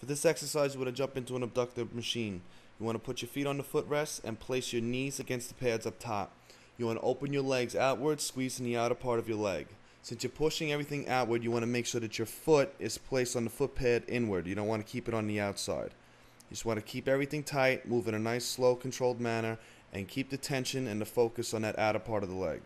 For this exercise, you want to jump into an abductor machine. You want to put your feet on the footrest and place your knees against the pads up top. You want to open your legs outward, squeezing the outer part of your leg. Since you're pushing everything outward, you want to make sure that your foot is placed on the foot pad inward. You don't want to keep it on the outside. You just want to keep everything tight, move in a nice, slow, controlled manner, and keep the tension and the focus on that outer part of the leg.